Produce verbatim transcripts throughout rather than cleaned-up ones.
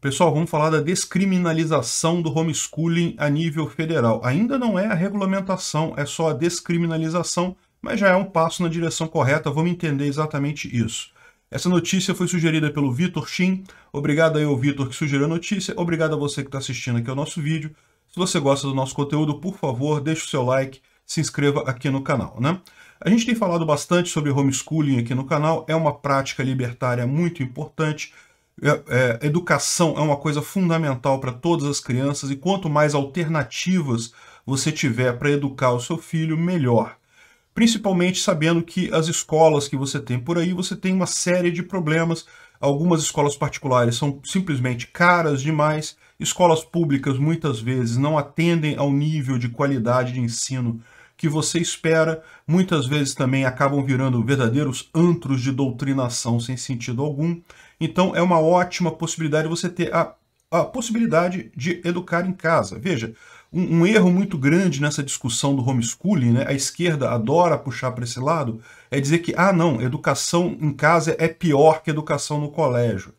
Pessoal, vamos falar da descriminalização do homeschooling a nível federal. Ainda não é a regulamentação, é só a descriminalização, mas já é um passo na direção correta, vamos entender exatamente isso. Essa notícia foi sugerida pelo Vitor Chin. Obrigado aí ao Vitor que sugeriu a notícia, obrigado a você que está assistindo aqui ao nosso vídeo. Se você gosta do nosso conteúdo, por favor, deixe o seu like, se inscreva aqui no canal, né? A gente tem falado bastante sobre homeschooling aqui no canal, é uma prática libertária muito importante. É, é, educação é uma coisa fundamental para todas as crianças e quanto mais alternativas você tiver para educar o seu filho, melhor. Principalmente sabendo que as escolas que você tem por aí, você tem uma série de problemas. Algumas escolas particulares são simplesmente caras demais, escolas públicas muitas vezes não atendem ao nível de qualidade de ensino que você espera, muitas vezes também acabam virando verdadeiros antros de doutrinação sem sentido algum. Então é uma ótima possibilidade você ter a, a possibilidade de educar em casa. Veja, um, um erro muito grande nessa discussão do homeschooling, né? A esquerda adora puxar para esse lado, é dizer que, ah não, educação em casa é pior que educação no colégio.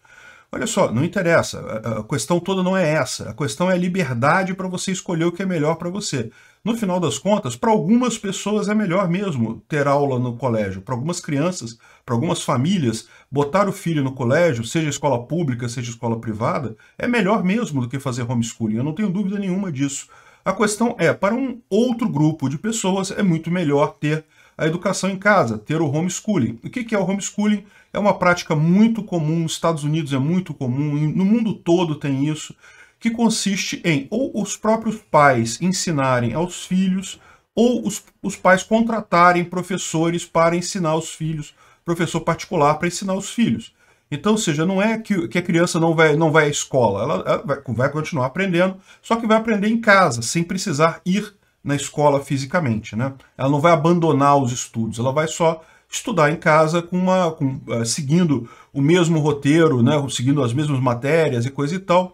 Olha só, não interessa, a, a questão toda não é essa, a questão é a liberdade para você escolher o que é melhor para você. No final das contas, para algumas pessoas é melhor mesmo ter aula no colégio. Para algumas crianças, para algumas famílias, botar o filho no colégio, seja escola pública, seja escola privada, é melhor mesmo do que fazer homeschooling. Eu não tenho dúvida nenhuma disso. A questão é, para um outro grupo de pessoas, é muito melhor ter a educação em casa, ter o homeschooling. O que é o homeschooling? É uma prática muito comum, nos Estados Unidos é muito comum, no mundo todo tem isso, que consiste em ou os próprios pais ensinarem aos filhos, ou os, os pais contratarem professores para ensinar os filhos, professor particular para ensinar os filhos. Então, ou seja, não é que, que a criança não vai, não vai à escola, ela, ela vai, vai continuar aprendendo, só que vai aprender em casa, sem precisar ir na escola fisicamente, né? Ela não vai abandonar os estudos, ela vai só estudar em casa com uma, com, uh, seguindo o mesmo roteiro, né? Seguindo as mesmas matérias e coisa e tal,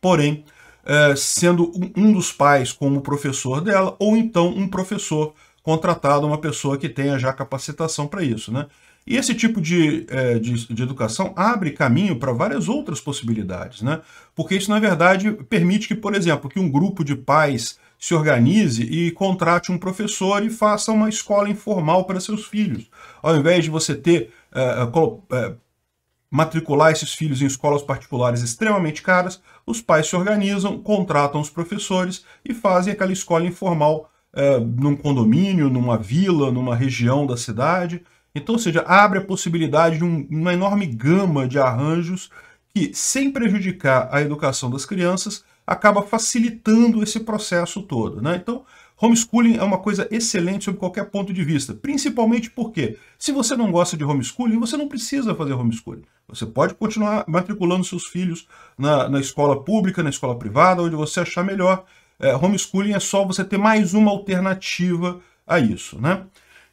porém, sendo um dos pais como professor dela, ou então um professor contratado, uma pessoa que tenha já capacitação para isso, né? E esse tipo de, de, de educação abre caminho para várias outras possibilidades, né? Porque isso, na verdade, permite que, por exemplo, que um grupo de pais se organize e contrate um professor e faça uma escola informal para seus filhos. Ao invés de você ter... Uh, uh, matricular esses filhos em escolas particulares extremamente caras, os pais se organizam, contratam os professores e fazem aquela escola informal eh, num condomínio, numa vila, numa região da cidade. Então, ou seja, abre a possibilidade de um, uma enorme gama de arranjos que, sem prejudicar a educação das crianças, acaba facilitando esse processo todo, né? Então, homeschooling é uma coisa excelente sob qualquer ponto de vista, principalmente porque, se você não gosta de homeschooling, você não precisa fazer homeschooling. Você pode continuar matriculando seus filhos na, na escola pública, na escola privada, onde você achar melhor. É, homeschooling é só você ter mais uma alternativa a isso, né?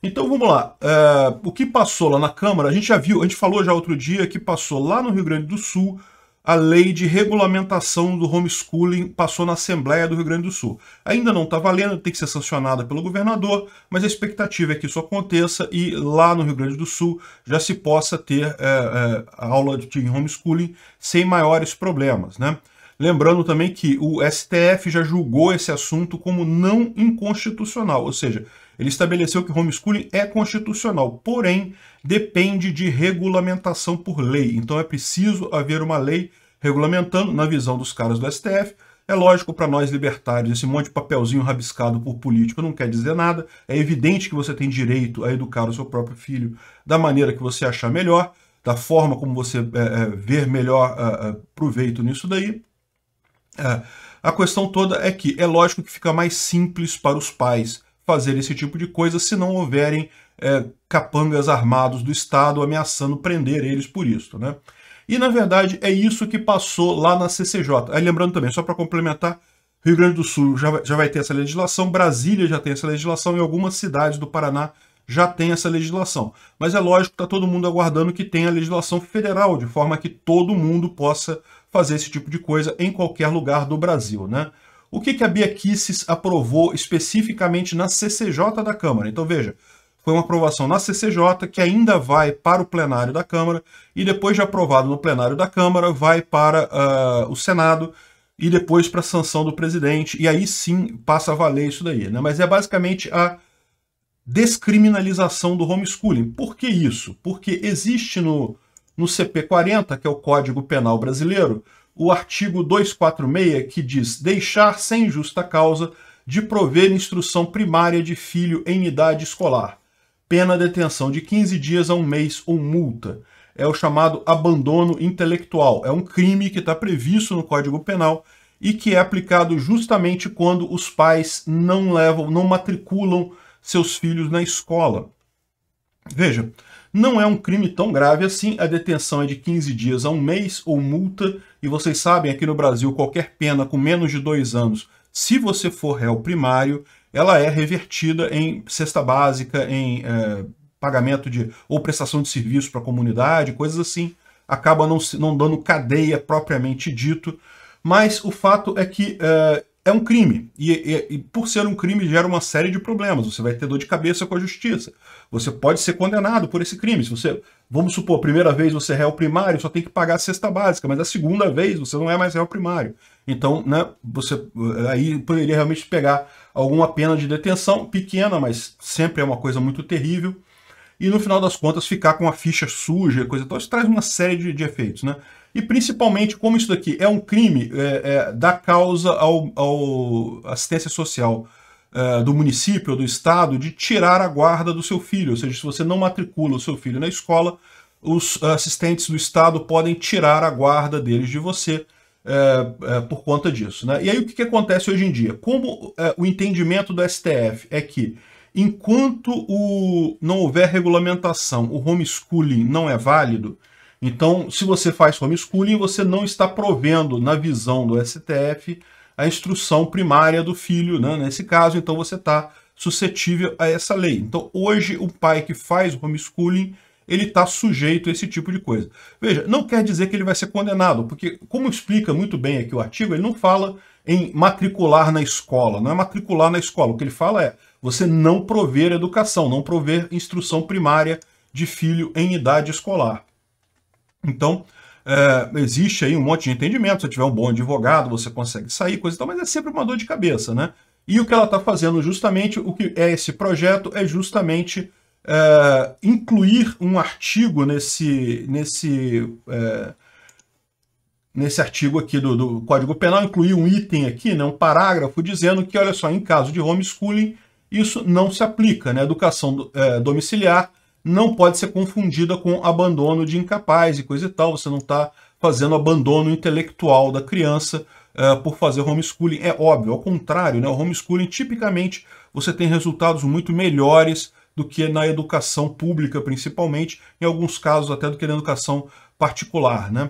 Então vamos lá. É, o que passou lá na Câmara, a gente já viu, a gente falou já outro dia que passou lá no Rio Grande do Sul. A lei de regulamentação do homeschooling passou na Assembleia do Rio Grande do Sul. Ainda não está valendo, tem que ser sancionada pelo governador, mas a expectativa é que isso aconteça e lá no Rio Grande do Sul já se possa ter é, é, aula de homeschooling sem maiores problemas, né? Lembrando também que o S T F já julgou esse assunto como não inconstitucional, ou seja, ele estabeleceu que homeschooling é constitucional, porém depende de regulamentação por lei. Então é preciso haver uma lei regulamentando, na visão dos caras do S T F. É lógico, para nós libertários, esse monte de papelzinho rabiscado por político não quer dizer nada. É evidente que você tem direito a educar o seu próprio filho da maneira que você achar melhor, da forma como você é, ver melhor é, é, proveito nisso daí. É, a questão toda é que é lógico que fica mais simples para os pais fazer esse tipo de coisa se não houverem é, capangas armados do Estado ameaçando prender eles por isso, né? E, na verdade, é isso que passou lá na C C J. Aí, lembrando também, só para complementar, Rio Grande do Sul já vai, já vai ter essa legislação, Brasília já tem essa legislação e algumas cidades do Paraná já tem essa legislação. Mas é lógico que está todo mundo aguardando que tenha a legislação federal, de forma que todo mundo possa fazer esse tipo de coisa em qualquer lugar do Brasil, né? O que, que a Bia Kicis aprovou especificamente na C C J da Câmara? Então veja, foi uma aprovação na C C J, que ainda vai para o plenário da Câmara, e depois de aprovado no plenário da Câmara, vai para uh, o Senado, e depois para a sanção do presidente, e aí sim passa a valer isso daí, né? Mas é basicamente a descriminalização do homeschooling. Por que isso? Porque existe no, no C P quarenta, que é o Código Penal Brasileiro, o artigo duzentos e quarenta e seis, que diz deixar sem justa causa de prover instrução primária de filho em idade escolar. Pena detenção de quinze dias a um mês ou multa. É o chamado abandono intelectual. É um crime que está previsto no Código Penal e que é aplicado justamente quando os pais não levam, não matriculam seus filhos na escola. Veja, não é um crime tão grave assim. A detenção é de quinze dias a um mês ou multa. E vocês sabem, aqui no Brasil, qualquer pena com menos de dois anos, se você for réu primário, ela é revertida em cesta básica, em eh, pagamento de ou prestação de serviço para a comunidade, coisas assim. Acaba não, não dando cadeia propriamente dito, mas o fato é que eh, é um crime. E, e, e por ser um crime gera uma série de problemas. Você vai ter dor de cabeça com a justiça. Você pode ser condenado por esse crime. Se você, vamos supor, a primeira vez você é réu primário, só tem que pagar a cesta básica, mas a segunda vez você não é mais réu primário. Então, né, você aí poderia realmente pegar alguma pena de detenção, pequena, mas sempre é uma coisa muito terrível. E no final das contas ficar com a ficha suja e coisa e tal, isso traz uma série de, de efeitos, né? E principalmente, como isso daqui é um crime, é, é, dá causa ao, ao assistência social é, do município ou do estado de tirar a guarda do seu filho. Ou seja, se você não matricula o seu filho na escola, os assistentes do estado podem tirar a guarda deles de você é, é, por conta disso, né? E aí o que, que acontece hoje em dia? Como é, o entendimento do S T F é que enquanto o, não houver regulamentação, o homeschooling não é válido. Então, se você faz homeschooling, você não está provendo, na visão do S T F, a instrução primária do filho, né? Nesse caso, então você está suscetível a essa lei. Então, hoje, o pai que faz homeschooling, ele está sujeito a esse tipo de coisa. Veja, não quer dizer que ele vai ser condenado, porque, como explica muito bem aqui o artigo, ele não fala em matricular na escola, não é matricular na escola. O que ele fala é você não prover educação, não prover instrução primária de filho em idade escolar. Então, é, existe aí um monte de entendimento, se tiver um bom advogado, você consegue sair, coisa e tal, mas é sempre uma dor de cabeça, né? E o que ela está fazendo justamente, o que é esse projeto, é justamente é, incluir um artigo nesse... nesse é, nesse artigo aqui do, do Código Penal, incluir um item aqui, né, um parágrafo, dizendo que, olha só, em caso de homeschooling, isso não se aplica, né? Educação é, domiciliar não pode ser confundida com abandono de incapaz e coisa e tal. Você não está fazendo abandono intelectual da criança é, por fazer homeschooling. É óbvio, ao contrário, né? O homeschooling, tipicamente, você tem resultados muito melhores do que na educação pública, principalmente, em alguns casos até do que na educação particular, né?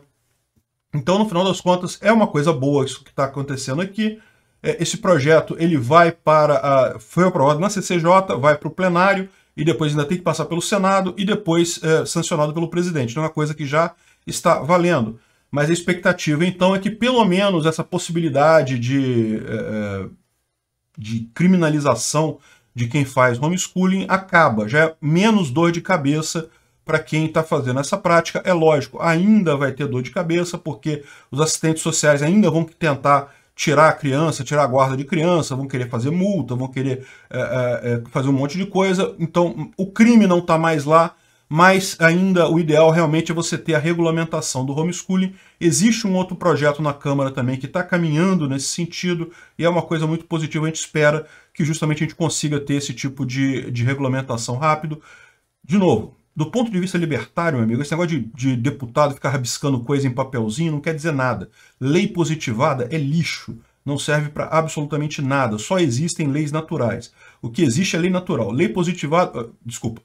Então, no final das contas, é uma coisa boa isso que está acontecendo aqui. Esse projeto, ele vai para a... foi aprovado na C C J, vai para o plenário, e depois ainda tem que passar pelo Senado, e depois é, sancionado pelo presidente. Então, é uma coisa que já está valendo. Mas a expectativa, então, é que pelo menos essa possibilidade de, é, de criminalização de quem faz homeschooling acaba. Já é menos dor de cabeça para quem está fazendo essa prática. É lógico, ainda vai ter dor de cabeça, porque os assistentes sociais ainda vão tentar tirar a criança, tirar a guarda de criança, vão querer fazer multa, vão querer é, é, fazer um monte de coisa. Então, o crime não está mais lá, mas ainda o ideal realmente é você ter a regulamentação do homeschooling. Existe um outro projeto na Câmara também que está caminhando nesse sentido, e é uma coisa muito positiva. A gente espera que justamente a gente consiga ter esse tipo de, de regulamentação rápido. De novo, do ponto de vista libertário, meu amigo, esse negócio de, de deputado ficar rabiscando coisa em papelzinho não quer dizer nada. Lei positivada é lixo, não serve para absolutamente nada, só existem leis naturais. O que existe é lei natural. Lei positivada... Desculpa.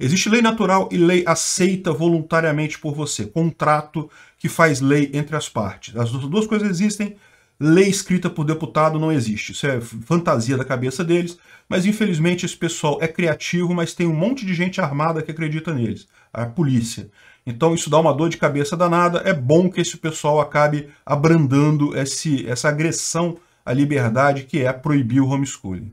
Existe lei natural e lei aceita voluntariamente por você. Contrato que faz lei entre as partes. As duas coisas existem. Lei escrita por deputado não existe. Isso é fantasia da cabeça deles, mas infelizmente esse pessoal é criativo, mas tem um monte de gente armada que acredita neles, a polícia. Então isso dá uma dor de cabeça danada. É bom que esse pessoal acabe abrandando esse, essa agressão à liberdade que é proibir o homeschooling.